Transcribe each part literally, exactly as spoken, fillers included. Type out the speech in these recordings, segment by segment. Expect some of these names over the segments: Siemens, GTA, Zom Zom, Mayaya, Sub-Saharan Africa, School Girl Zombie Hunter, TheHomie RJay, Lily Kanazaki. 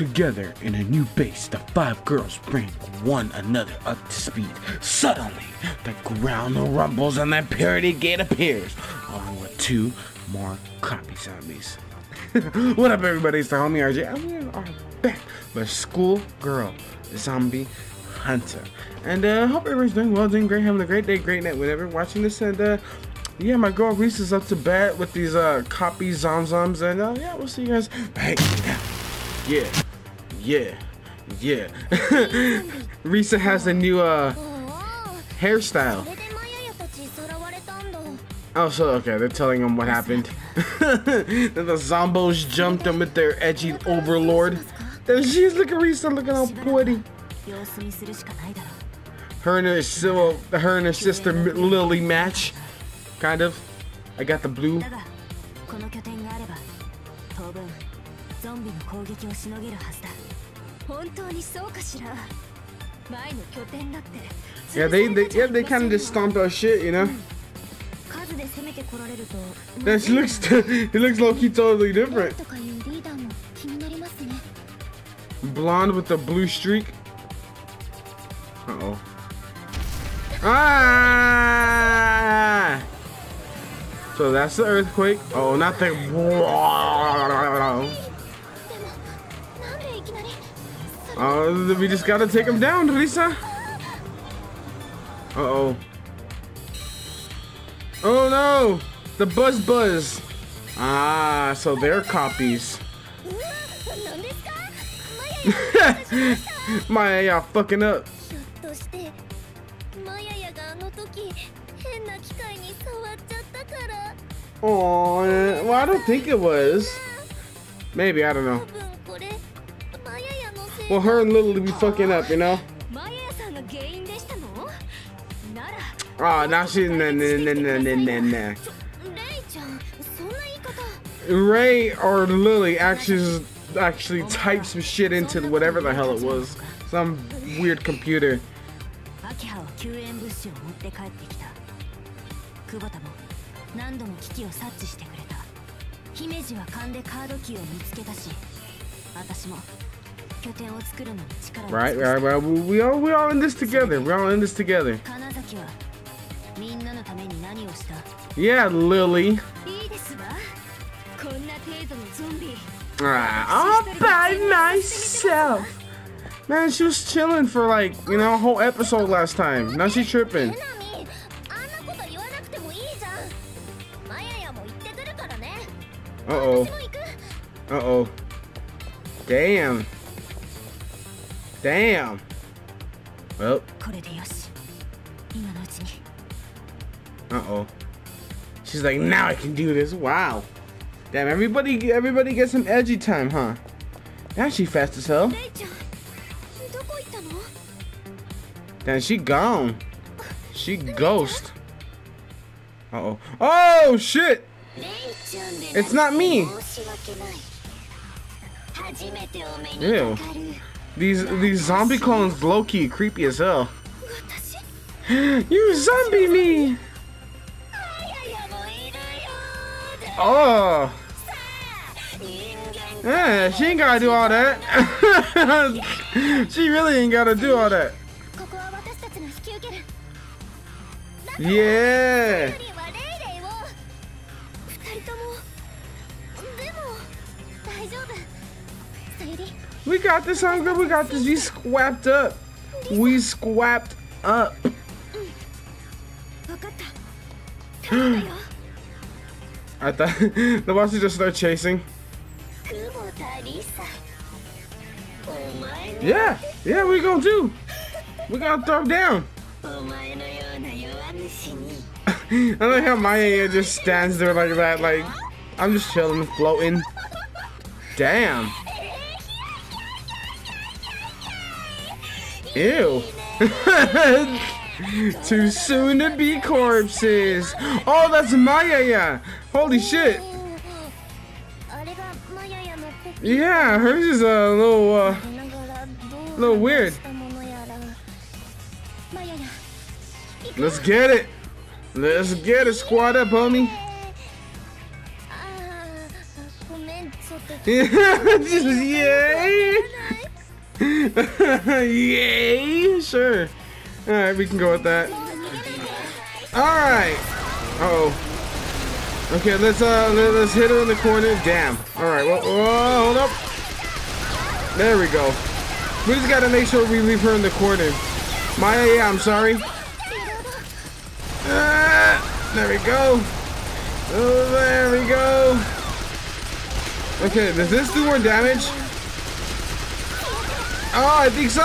together in a new base, the five girls bring one another up to speed. Suddenly, the ground rumbles and the purity gate appears, along with two more copy zombies. What up, everybody? It's the homie R J, and we are back with School Girl Zombie Hunter. And uh, hope everybody's doing well, doing great, having a great day, great night, whenever watching this. And uh, yeah, my girl Reese is up to bat with these uh, copy zom-zoms, and uh, yeah, we'll see you guys. Hey, yeah, yeah, yeah. Risa has a new uh, hairstyle. Oh, so okay, they're telling him what happened. The zombos jumped him with their edgy overlord. And she's looking at Risa, looking all pretty. Her and her, so, her and her sister Lily match, kind of. I got the blue. Yeah, they, they yeah they kind of just stomped our shit, you know. That looks it looks low-key totally different. Blonde with a blue streak. Uh oh. Ah! So that's the earthquake. Oh, not the. Oh, we just gotta take him down, Risa. Uh oh. Oh no! The buzz buzz. Ah, so they're copies. Mayaya fucking up. Oh, well, I don't think it was. Maybe, I don't know. Well, her and Lily be fucking up, you know? Oh, now she's nah, nah, nah, nah, nah, nah, nah. Ray or Lily actually actually typed some shit into whatever the hell it was. Some weird computer. Right, right, right. We all we all in this together. We're all in this together. Yeah, Lily. Ah, all by myself. Man, she was chilling for like, you know, a whole episode last time. Now she's tripping. Uh-oh. Uh-oh. Damn. Damn. Well. Uh-oh. She's like, now I can do this. Wow. Damn, everybody everybody gets some edgy time, huh? Now she fast as hell. Damn, she gone. She ghost. Uh-oh. Oh, shit! It's not me! Ew. These, these zombie clones low-key creepy as hell. You zombie me! Oh! Yeah, she ain't gotta do all that. She really ain't gotta do all that. Yeah! We got this, hunger. We got this. We squapped up. We squapped up. I thought the boss just started chasing. Yeah, yeah, we gonna do. We gonna throw him down. I like how Maya just stands there like that. Like I'm just chilling, floating. Damn. Ew. Too soon to be corpses. Oh, that's Mayaya. Holy shit. Yeah, hers is a little, uh, little weird. Let's get it. Let's get it. Squad up, homie. Yeah. Yay! Sure. Alright, we can go with that. Alright. Uh-oh. Okay, let's uh let's hit her in the corner. Damn. Alright, well, oh, hold up. There we go. We just gotta make sure we leave her in the corner. Mayaya, yeah, I'm sorry. Ah, there we go. Oh, there we go. Okay, does this do more damage? Oh, I think so.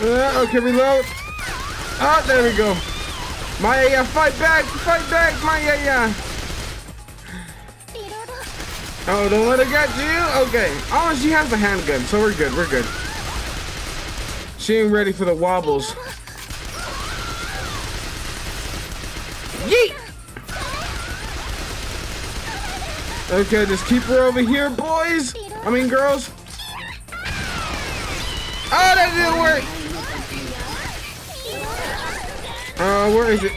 Uh, okay, reload. Oh, there we go. Mayaya, fight back, fight back, Mayaya. Oh, don't let her get you. Okay. Oh, she has the handgun, so we're good. We're good. She ain't ready for the wobbles. Yeet! Okay, just keep her over here, boys. I mean, girls. Oh, that didn't work. Uh, where is it?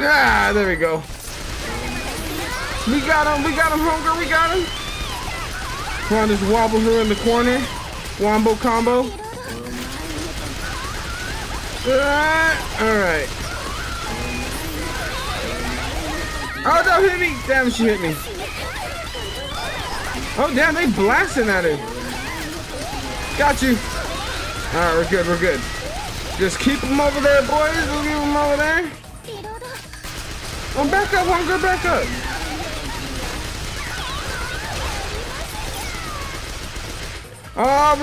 Ah, there we go. We got him. We got him, homegirl. We got him. Come on, just wobble her in the corner. Wombo combo. Ah, all right. Oh, don't hit me! Damn, she hit me. Oh, damn, they blasting at her. Got you. All right, we're good, we're good. Just keep them over there, boys. We'll keep them over there. Oh, back up, hunger, back up. Oh,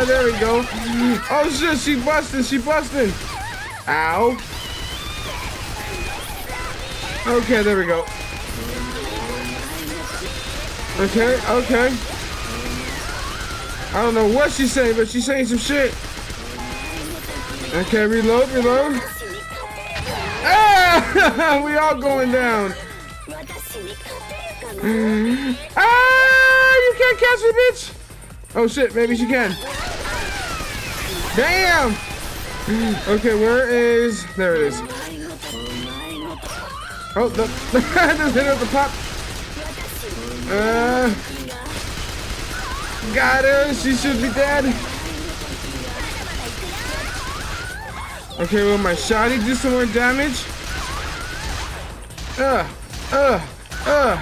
reload. There we go. Oh, shit, she busting, she busting. Ow. Okay, there we go. Okay, okay. I don't know what she's saying, but she's saying some shit. Okay, reload, reload. Ah! We all going down. Ah! You can't catch me, bitch! Oh shit, maybe she can. Damn! Okay, where is... There it is. Oh, the, just hit her with the pop. Uh, got her. She should be dead. Okay, will my shotty do some more damage? Uh, uh, uh,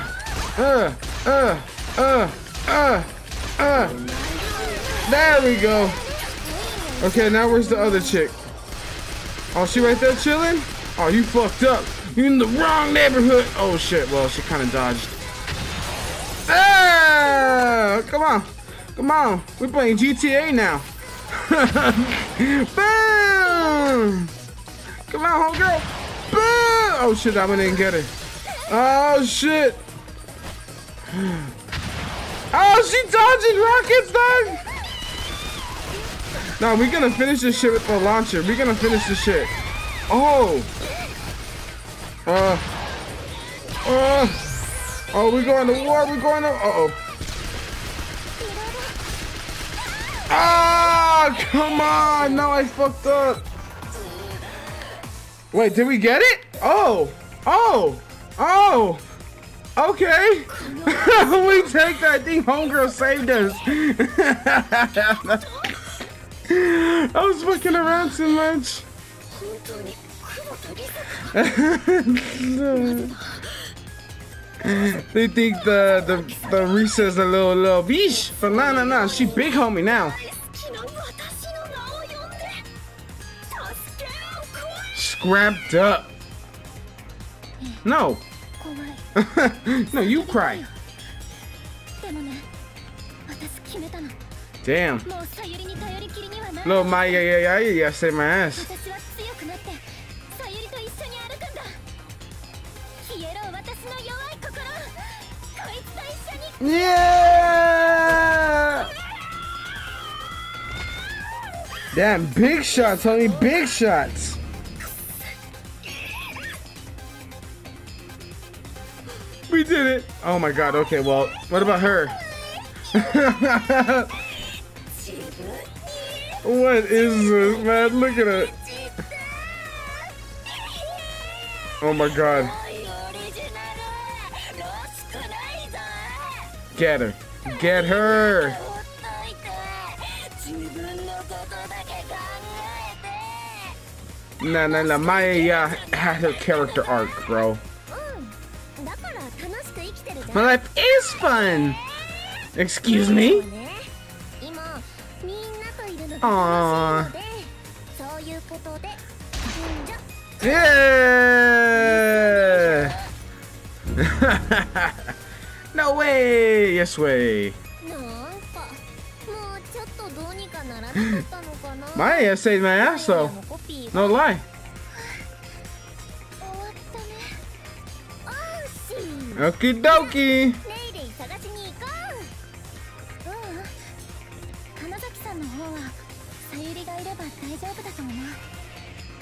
uh, uh, uh, uh, uh. There we go. Okay, now where's the other chick? Oh, she right there chilling? Oh, you fucked up. You're in the wrong neighborhood. Oh shit, well, she kind of dodged. Ah, come on, come on. We're playing G T A now. Boom! Come on, homegirl. Boom! Oh shit, I went in and get her. Oh shit. Oh, she dodging rockets, dog. No, we're gonna finish this shit with the launcher. We're gonna finish this shit. Oh. Uh, uh, oh, we're going to war, we're going to, uh-oh. Ah, oh, come on, no, I fucked up. Wait, did we get it? Oh, oh, oh, okay. We take that thing, homegirl saved us. I was fucking around too much. They think the the the Risa's a little little bitch, but nah nah nah, she big homie now. Scrapped up. No. No, you cry. Damn. Little Mayaya, I saved my ass. Yeah! Damn, big shots, homie, big shots. We did it. Oh my god, okay, well, what about her? What is this, man? Look at it. Oh my god. Get her. Get her! Nah, nah, nah. Mayaya had her character arc, bro. My life is fun! Excuse me? Aww. Yeah! No way! Yes way! Mayaya saved my ass though. No lie. Okie dokie!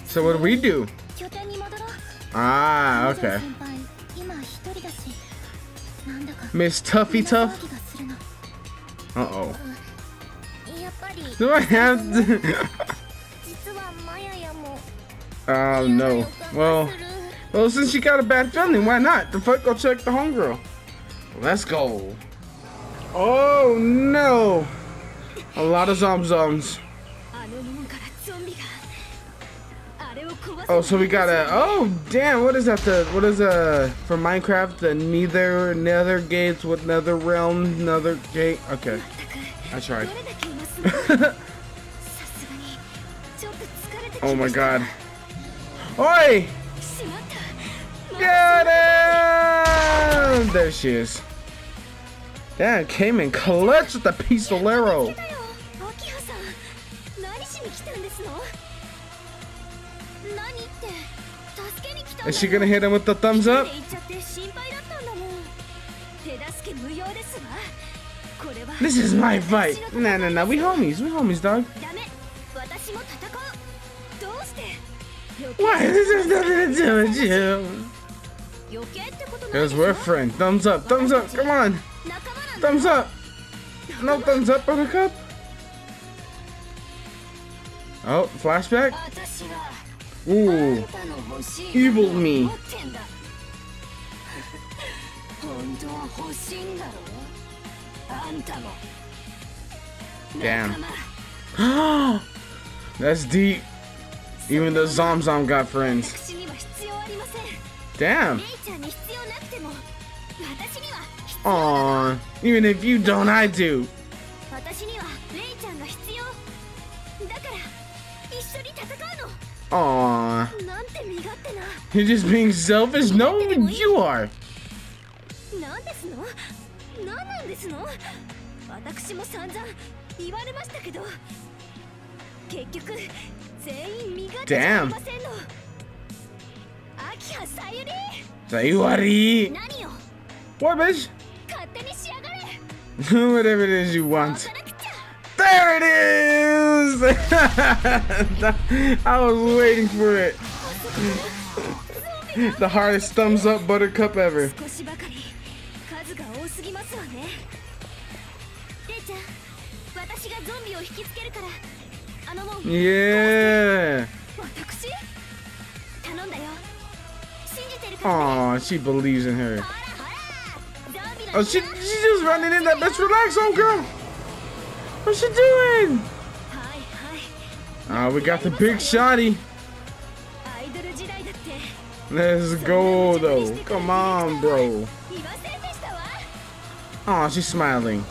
So what do we do? Ah, okay. Miss Tuffy Tuff? Uh-oh. Do I have to? Oh, no. Well, well, since you got a bad feeling, why not? The fuck, go check the homegirl. Let's go. Oh, no. A lot of zomzoms. Oh, so we got a. Oh, damn! What is that? The what is a from Minecraft? The neither nether gates with nether realm, nether gate. Okay, I tried. Oh my god! Oi! Get him! There she is. Damn, came in clutch with the pistolero. Is she gonna hit him with the thumbs up? This is my fight. Nah, nah, nah. We homies. We homies, dog. Why? This has nothing to do with you. Because we're friends. Thumbs up. Thumbs up. Come on. Thumbs up. No thumbs up, Buttercup. Oh, flashback. Ooh, evil me. Damn. That's deep. Even the Zomzom got friends. Damn. Aww. Even if you don't, I do. Aww. You're just being selfish? No, you are. Damn. Sayuri. What, bitch? Whatever it is you want. There it is! I was waiting for it. The hardest thumbs up Buttercup ever. Yeah. Aw, she believes in her. Oh, she, she's just running in that bitch. Relax, homegirl. What's she doing? Uh, we got the big shotty. Let's go though. Come on, bro. Oh, she's smiling.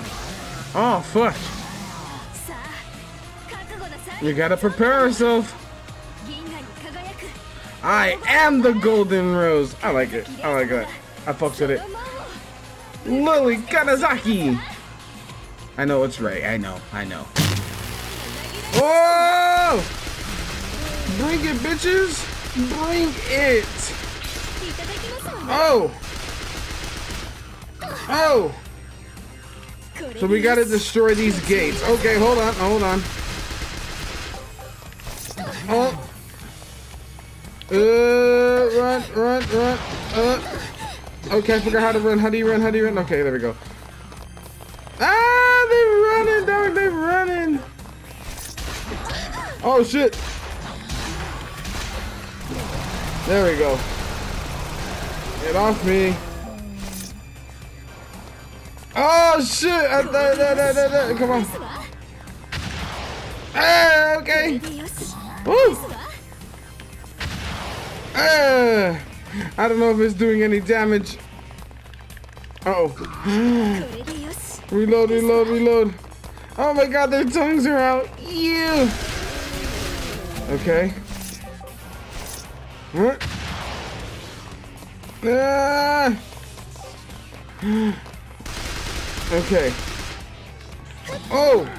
Oh, fuck. You gotta prepare yourself. I am the golden rose. I like it. I like that. I fucked with it. Lily Kanazaki. I know it's right. I know. I know. Oh! Bring it, bitches! Bring it! Oh! Oh! So we gotta destroy these gates. Okay, hold on. Hold on. Oh! Uh, run, run, run. Uh. Okay, I forgot how to run. How do you run? How do you run? Okay, there we go. Ah! They're running, dog. They're running. Oh shit! There we go. Get off me. Oh shit! I, I, I, I, I, come on. Ah, okay. Woo. Ah, I don't know if it's doing any damage. Uh oh. Reload, reload, reload. Oh my god, their tongues are out. Ew. Okay. Huh? Ah. Okay. Oh.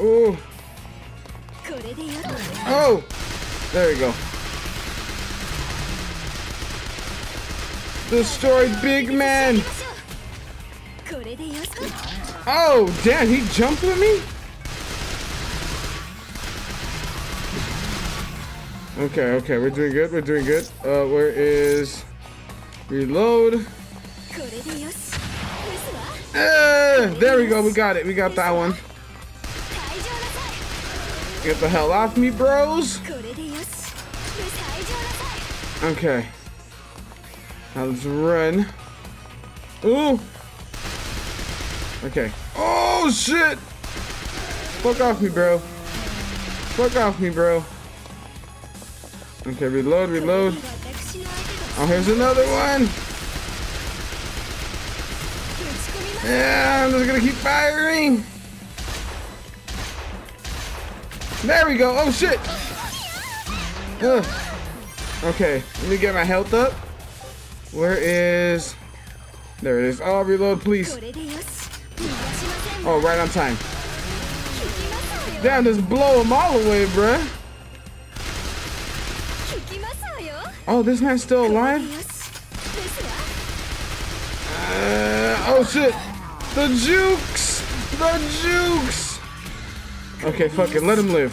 Oh. Oh. There we go. Destroy big man. Oh, damn, he jumped with me? Okay, okay, we're doing good, we're doing good. Uh, where is... Reload. Uh, there we go, we got it, we got that one. Get the hell off me, bros. Okay. Now let's run. Ooh. Okay. Oh, shit. Fuck off me, bro. Fuck off me, bro. Okay, reload, reload. Oh, here's another one. Yeah, I'm just gonna keep firing. There we go. Oh, shit. Ugh. Okay, let me get my health up. Where is... There it is. Oh, reload, please. Oh, right on time. Damn, just blow them all away, bruh. Oh, this man's still alive? Uh, oh, shit. The jukes! The jukes! Okay, fuck it. Let him live.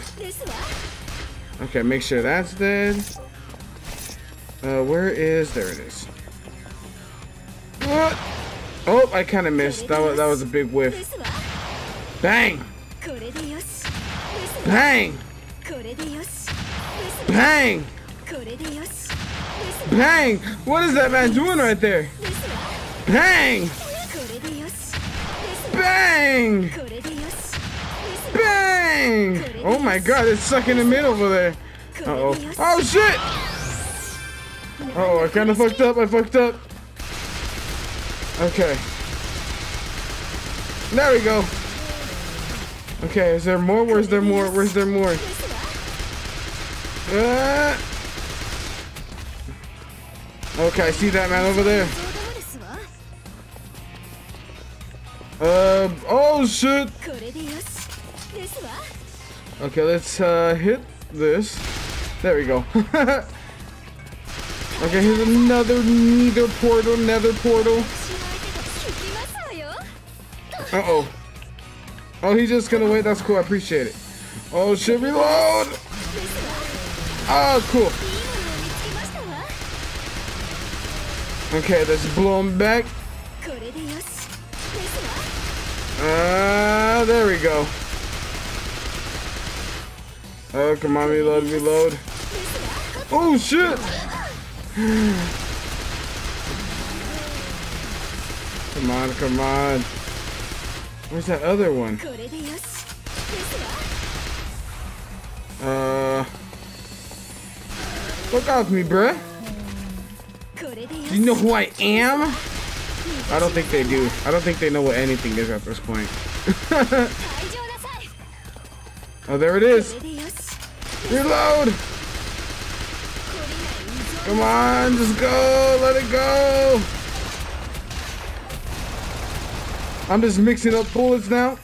Okay, make sure that's dead. Uh, where is... There it is. What? Oh, I kind of missed. That was, that was a big whiff. Bang! Bang! Bang! Bang! What is that man doing right there? Bang! Bang! Bang! Oh my god, it's sucking the middle over there. Uh-oh. Oh shit! Oh, I kind of fucked up. I fucked up. Okay. There we go. Okay, is there more? Where's there more? Where's there more? Uh, okay, I see that man over there. Uh, oh shit. Okay, let's uh, hit this. There we go. Okay, here's another nether portal, nether portal. Uh-oh. Oh, he's just gonna wait. That's cool. I appreciate it. Oh, shit. Reload! Oh, cool. Okay, let's blow him back. Ah, uh, there we go. Oh, come on. Reload, reload. Oh, shit. Come on, come on. Where's that other one? Uh, fuck off me, bruh. Do you know who I am? I don't think they do. I don't think they know what anything is at this point. Oh, there it is. Reload. Come on, just go, let it go. I'm just mixing up bullets now.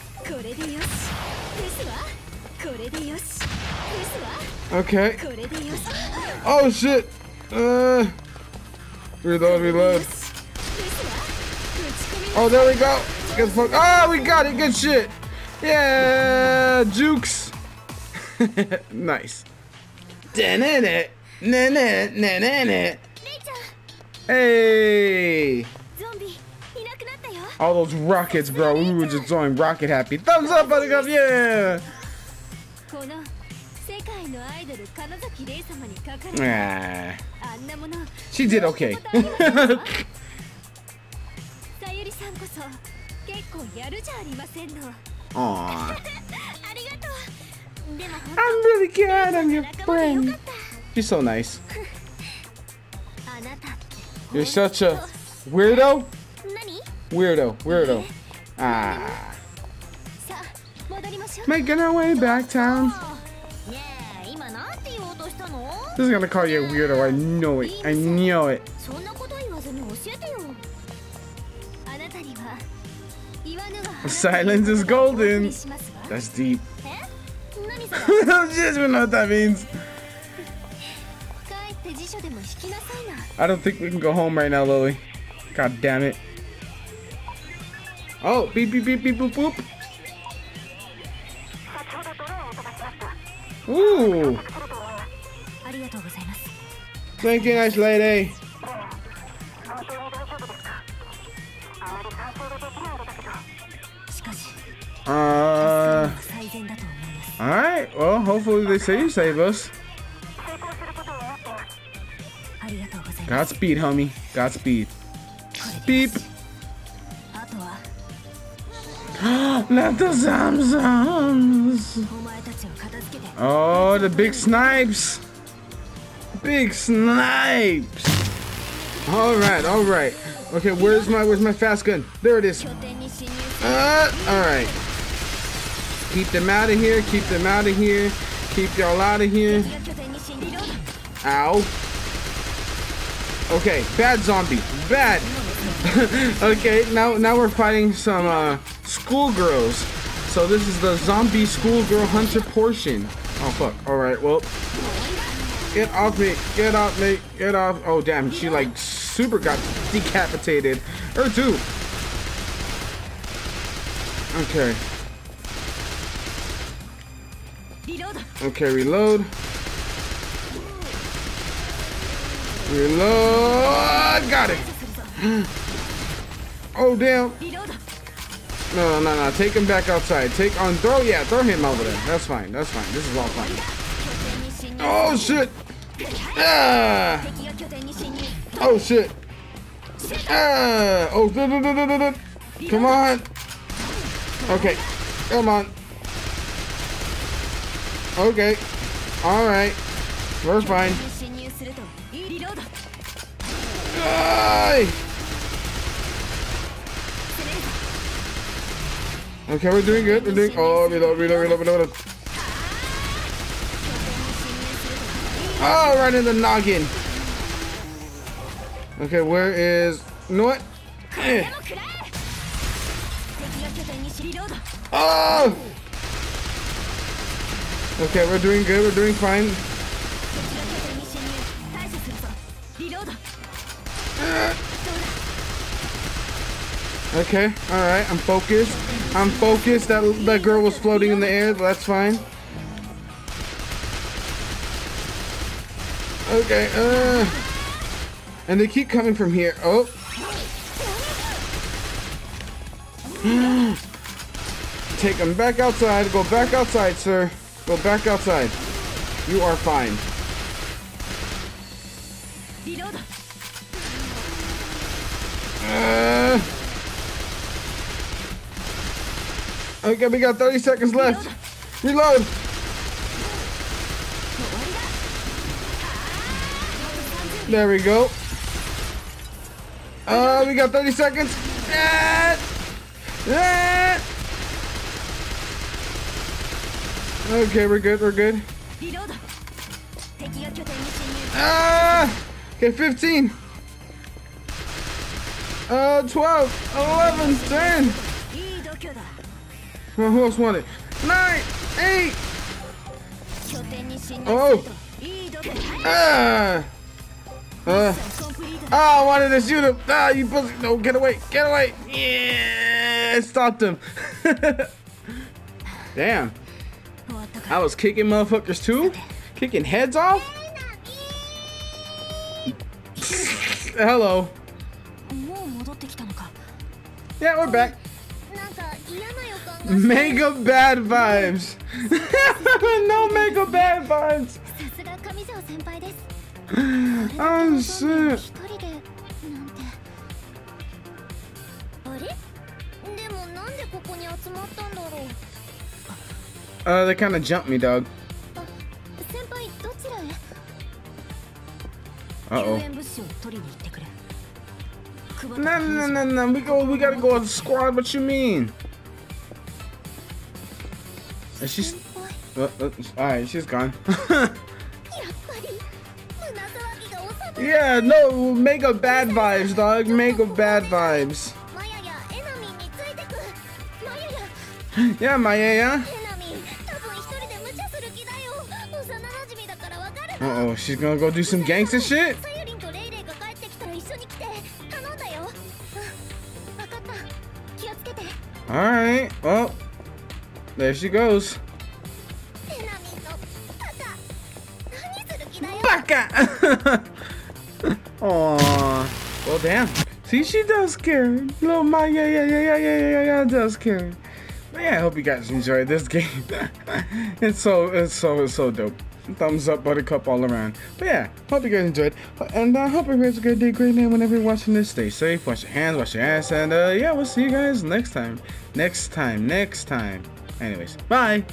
Okay. Oh shit. Uh, reload, reload. Oh, there we go. Get the fuck. Oh, we got it. Good shit. Yeah, jukes. Nice. Did it. Na na na na na. Hey! All those rockets, bro. We were just going rocket happy. Thumbs up, buddy. Yeah. Ah, she did okay. Aww. I'm really glad I'm your friend. You're so nice. You're such a weirdo. Weirdo, weirdo. Ah. Making our way back town. This is gonna call you a weirdo. I know it. I know it. Silence is golden. That's deep. Just know what that means. I don't think we can go home right now, Lily. God damn it. Oh, beep beep beep beep boop boop. Ooh. Thank you, nice lady. Uh, alright, well, hopefully they say you save us. Godspeed, homie. Godspeed. Beep. Not the Zamzams. Oh, the big snipes. Big snipes. Alright, alright. Okay, where's my where's my fast gun? There it is. Uh, alright. Keep them out of here. Keep them out of here. Keep y'all out of here. Ow. Okay, bad zombie. Bad. Okay, now now we're fighting some uh, schoolgirls. So this is the zombie schoolgirl hunter portion. Oh fuck. All right. Well, get off me. Get off me. Get off. Oh damn. She like super got decapitated. Her too. Okay. Okay, reload. Reload! Got it! Oh, damn. No, no, no, no. Take him back outside. Take on throw. Yeah, throw him over there. That's fine. That's fine. This is all fine. Oh, shit. Ah. Oh, shit. Ah. Oh, da, da, da, da, da. Come on. Okay. Come on. Okay. Alright. We're fine. Okay, we're doing good. We're doing. Oh, reload, reload, reload, reload. Oh, right in the noggin. Okay, where is. You know what? Oh! Okay, we're doing good. We're doing fine. Okay, alright, I'm focused. I'm focused. That, that girl was floating in the air, but that's fine. Okay, uh. And they keep coming from here. Oh. Take them back outside. Go back outside, sir. Go back outside. You are fine. Uh, okay, we got thirty seconds left. Reload. There we go. Uh, we got thirty seconds. Yeah. Yeah. Okay, we're good. We're good. Ah. Okay, fifteen. Uh, twelve, eleven, ten. Well, who else wanted? nine, eight. Oh. Ah. Uh. Oh, I wanted to shoot him. Ah, you pussy. No, get away. Get away. Yeah. Stopped him. Damn. I was kicking motherfuckers too. Kicking heads off. Hello. Yeah, we're back. Mega bad vibes. No mega bad vibes. Oh shit. Uh, they kind of jumped me, dog. Uh oh. No, no, no, no, we go. We gotta go as a squad. What you mean? Is she? Uh, uh, all right, she's gone. Yeah, no, mega bad vibes, dog. Mega bad vibes. Yeah, Mayaya. Uh oh, she's gonna go do some gangster shit. All right, well, there she goes. Baka! Aw, well, damn. See, she does care. Little Maya, yeah, yeah, yeah, yeah, yeah, yeah, does care. Yeah, I hope you guys enjoyed this game. It's so, it's so, it's so dope. Thumbs up, buttercup all around. But yeah, hope you guys enjoyed. And I uh, hope you guys have a good day, great night whenever you're watching this. Stay safe, wash your hands, wash your ass, and uh, yeah, we'll see you guys next time. Next time, next time. Anyways, bye.